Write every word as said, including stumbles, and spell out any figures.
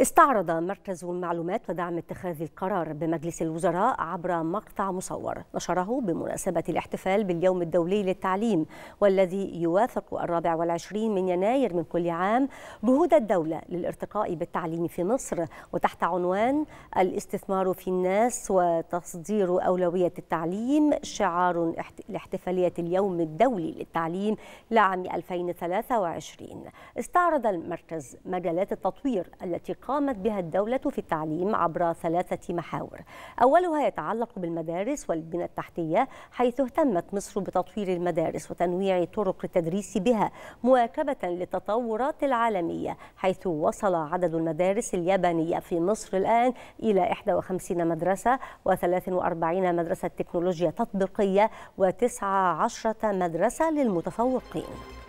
استعرض مركز المعلومات ودعم اتخاذ القرار بمجلس الوزراء عبر مقطع مصور نشره بمناسبة الاحتفال باليوم الدولي للتعليم، والذي يوافق الرابع والعشرين من يناير من كل عام جهود الدولة للارتقاء بالتعليم في مصر، وتحت عنوان الاستثمار في الناس وتصدير أولوية التعليم شعار لاحتفالية اليوم الدولي للتعليم لعام ألفين وثلاثة وعشرين. استعرض المركز مجالات التطوير التي قامت بها الدولة في التعليم عبر ثلاثة محاور، أولها يتعلق بالمدارس والبنى التحتية، حيث اهتمت مصر بتطوير المدارس وتنويع طرق التدريس بها مواكبة للتطورات العالمية، حيث وصل عدد المدارس اليابانية في مصر الآن إلى إحدى وخمسين مدرسة وثلاث وأربعين مدرسة تكنولوجيا تطبيقية وتسعة عشرة مدرسة للمتفوقين.